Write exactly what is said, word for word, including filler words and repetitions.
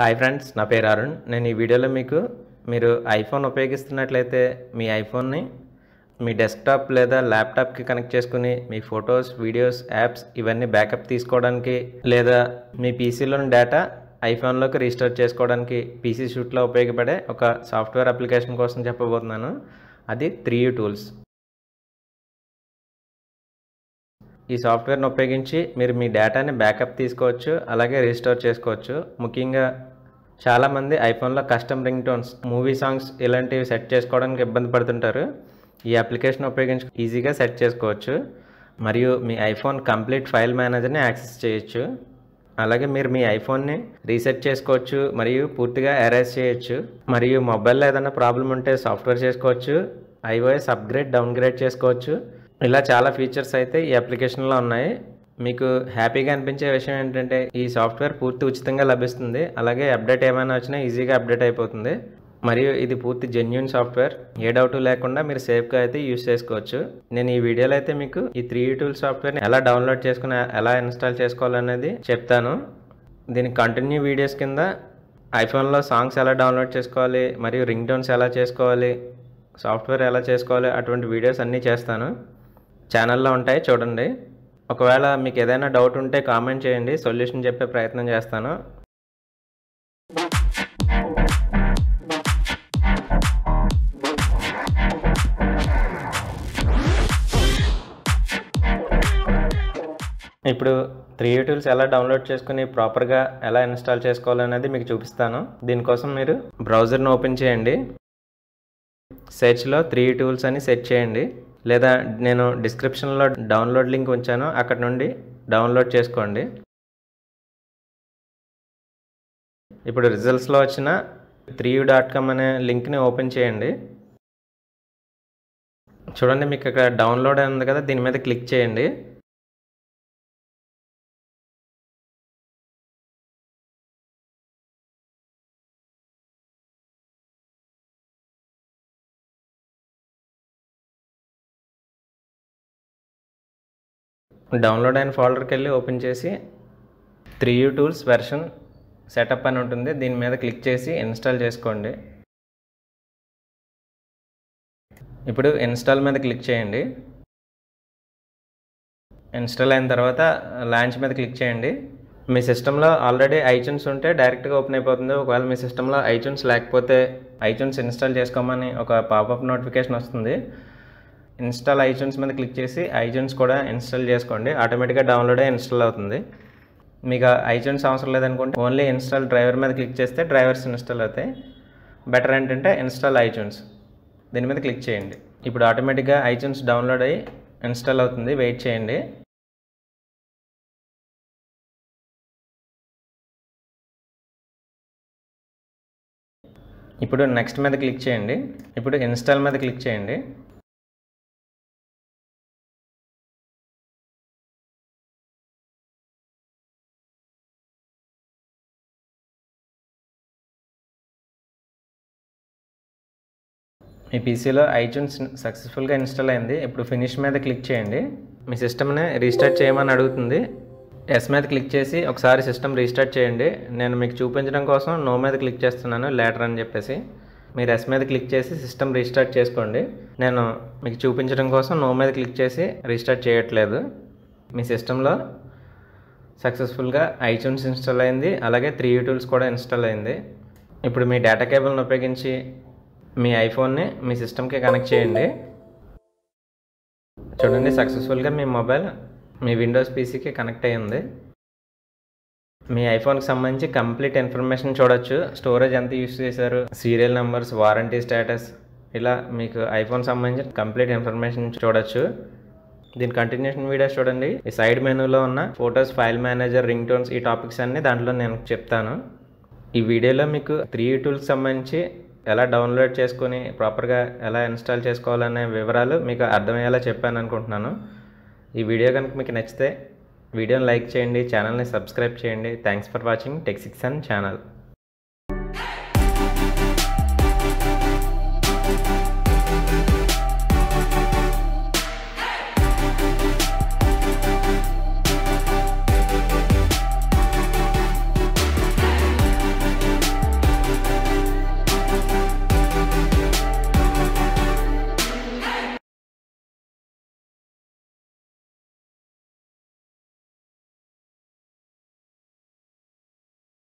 Hi friends ना पेर अरुण नेनु वीडियोलो मीकु मीरु iPhone उपयोगिस्तुन्नट्लयिते मी iPhone नि मी डेस्कटॉप लेदा लैपटॉप की कनेक्ट चेसुकुनि मी फोटोस वीडियोस ऐप्स इवन्नी बैकअप तीसुकोवडानिकि लेदा मी पीसी लोनि डाटा iPhone लोकी रीस्टोर चेसुकोवडानिकि पीसी शूट लो उपयोगपडे ओक साफ्ट्वेर अप्लिकेशन कोसम चेप्पबोतुन्नानु अदि थ्री यू टूल्स। ఈ సాఫ్ట్‌వేర్ ను ఉపయోగించి మీరు మీ డేటాని బ్యాకప్ తీసుకోవచ్చు అలాగే రిస్టోర్ చేసుకోవచ్చు। ముఖ్యంగా చాలా మంది ఐఫోన్ లో custom ring tones movie songs ఇలాంటివి సెట్ చేసుకోవడానికి ఇబ్బంది పడుతుంటారు। ఈ అప్లికేషన్ ఉపయోగించి ఈజీగా సెట్ చేసుకోవచ్చు మరియు మీ ఐఫోన్ కంప్లీట్ ఫైల్ మేనేజర్ ని యాక్సెస్ చేయొచ్చు। అలాగే మీరు మీ ఐఫోన్ ని రీసెట్ చేసుకోవచ్చు మరియు పూర్తిగా ఎరేజ్ చేయొచ్చు మరియు మొబైల్ ఏదైనా ప్రాబ్లం ఉంటే సాఫ్ట్‌వేర్ చేసుకోవచ్చు iOS అప్గ్రేడ్ డౌన్గ్రేడ్ చేసుకోవచ్చు। ఇలా చాలా ఫీచర్స్ అయితే ఈ అప్లికేషన్ లో ఉన్నాయి। మీకు హ్యాపీగా అనిపించే విషయం ఏంటంటే ఈ సాఫ్ట్‌వేర్ పూర్తి ఉచితంగా లభిస్తుంది అలాగే అప్డేట్ ఏమైనా వచ్చినా ఈజీగా అప్డేట్ అయిపోతుంది మరియు ఇది పూర్తి జెన్యూన్ సాఫ్ట్‌వేర్ ఏ డౌట్ లేకుండా మీరు సేఫ్ గా అయితే యూస్ చేసుకోవచ్చు। నేను ఈ వీడియోలో అయితే మీకు ఈ త్రీ యూ టూల్స్ సాఫ్ట్‌వేర్ ని ఎలా డౌన్లోడ్ చేసుకుని ఎలా ఇన్‌స్టాల్ చేసుకోవాలనేది చెప్తాను। దీని కంటిన్యూ వీడియోస్ కింద ఐఫోన్ లో సాంగ్స్ ఎలా డౌన్లోడ్ చేసుకోవాలి మరియు రింగ్ టోన్స్ ఎలా చేసుకోవాలి సాఫ్ట్‌వేర్ ఎలా చేసుకోవాలి అటువంటి వీడియోస్ అన్నీ చేస్తాను। ఛానల్లో ఉంటాయి చూడండి। ఒకవేళ మీకు ఏదైనా డౌట్ ఉంటే కామెంట్ చేయండి, సొల్యూషన్ చెప్పే ప్రయత్నం చేస్తాను। ఇప్పుడు త్రీ యూ Tools ఎలా డౌన్లోడ్ చేసుకుని ప్రాపర్ గా ఎలా ఇన్‌స్టాల్ చేసుకోవాలనేది మీకు చూపిస్తాను। దీనికోసం మీరు బ్రౌజర్ ను ఓపెన్ చేయండి, సెర్చ్ లో త్రీ యూ Tools అని సెర్చ్ చేయండి లేదా నేను డిస్క్రిప్షన్ లో డౌన్లోడ్ లింక్ ఉంచాను అక్కడ నుండి డౌన్లోడ్ చేసుకోండి। ఇప్పుడు రిజల్ట్స్ లో వచ్చిన త్రీ యూ డాట్ కామ్ అనే లింక్ ని ఓపెన్ చేయండి। చూడండి మీకు అక్కడ డౌన్లోడ్ అయింది కదా, దీని మీద క్లిక్ చేయండి। డౌన్లోడ్ అయిన ఫోల్డర్కి వెళ్ళి ఓపెన్ చేసి three U tools version setup అని ఉంటుంది, దీని మీద క్లిక్ చేసి ఇన్స్టాల్ చేసుకోండి। ఇప్పుడు ఇన్స్టాల్ మీద క్లిక్ చేయండి। ఇన్స్టాల్ అయిన తర్వాత లాంచ్ మీద క్లిక్ చేయండి। మీ సిస్టంలో ఆల్రెడీ iTunes ఉంటే డైరెక్ట్గా ఓపెన్ అయిపోతుంది। ఒకవేళ మీ సిస్టంలో iTunes లేకపోతే iTunes ఇన్స్టాల్ చేసుకోమని ఒక పాపప్ నోటిఫికేషన్ వస్తుంది। ఇన్‌స్టాల్ iTunes మీద క్లిక్ చేసి iTunes కూడా ఇన్‌స్టాల్ చేసుకోండి, ఆటోమేటిక్గా డౌన్లోడ్ అయ్యి ఇన్‌స్టాల్ అవుతుంది। మీకు iTunes అవసరం లేదనుకుంటే ఓన్లీ ఇన్‌స్టాల్ డ్రైవర్ మీద క్లిక్ చేస్తే డ్రైవర్స్ ఇన్‌స్టాల్ అవుతాయి। బెటర్ ఏంటంటే ఇన్‌స్టాల్ iTunes దీని మీద క్లిక్ చేయండి। ఇప్పుడు ఆటోమేటిక్గా iTunes డౌన్లోడ్ అయ్యి ఇన్‌స్టాల్ అవుతుంది, వెయిట్ చేయండి। ఇప్పుడు నెక్స్ట్ మీద క్లిక్ చేయండి। ఇప్పుడు ఇన్‌స్టాల్ మీద క్లిక్ చేయండి। మీ పీసీలో iTunes సక్సెస్ఫుల్గా ఇన్‌స్టాల్ అయింది। ఇప్పుడు ఫినిష్ మీద క్లిక్ చేయండి। మీ సిస్టమ్ని రీస్టార్ట్ చేయమని అడుగుతుంది, ఎస్ మీద క్లిక్ చేసి ఒకసారి సిస్టమ్ రీస్టార్ట్ చేయండి। నేను మీకు చూపించడం కోసం నో మీద క్లిక్ చేస్తున్నాను లేటర్ అని చెప్పేసి, మీరు ఎస్ మీద క్లిక్ చేసి సిస్టమ్ రీస్టార్ట్ చేసుకోండి। నేను మీకు చూపించడం కోసం నో మీద క్లిక్ చేసి రీస్టార్ట్ చేయట్లేదు। మీ సిస్టంలో సక్సెస్ఫుల్గా iTunes ఇన్‌స్టాల్ అయింది అలాగే త్రీ యూ Tools కూడా ఇన్‌స్టాల్ అయింది। ఇప్పుడు మీ డేటా కేబుల్ని ఉపయోగించి మీ ఐఫోన్ని మీ సిస్టమ్కి కనెక్ట్ చేయండి। చూడండి సక్సెస్ఫుల్గా మీ మొబైల్ మీ విండోస్ పీసీకి కనెక్ట్ అయ్యింది। మీ ఐఫోన్కి సంబంధించి కంప్లీట్ ఇన్ఫర్మేషన్ చూడొచ్చు, స్టోరేజ్ ఎంత యూస్ చేశారు, సీరియల్ నెంబర్స్, వారంటీ స్టేటస్, ఇలా మీకు ఐఫోన్ సంబంధించిన కంప్లీట్ ఇన్ఫర్మేషన్ చూడొచ్చు। దీని కంటిన్యూషన్ వీడియోస్ చూడండి, ఈ సైడ్ మెనూలో ఉన్న photos, file manager, ring tones, ఈ టాపిక్స్ అన్నీ దాంట్లో నేను చెప్తాను। ఈ వీడియోలో మీకు త్రీ యూ Tools సంబంధించి ఎలా డౌన్లోడ్ చేసుకుని ప్రాపర్గా ఎలా ఇన్స్టాల్ చేసుకోవాలనే వివరాలు మీకు అర్థమయ్యేలా చెప్పాను అనుకుంటున్నాను। ఈ వీడియో కనుక మీకు నచ్చితే వీడియోని లైక్ చేయండి, ఛానల్ని సబ్స్క్రైబ్ చేయండి। Thanks for watching tech six N channel.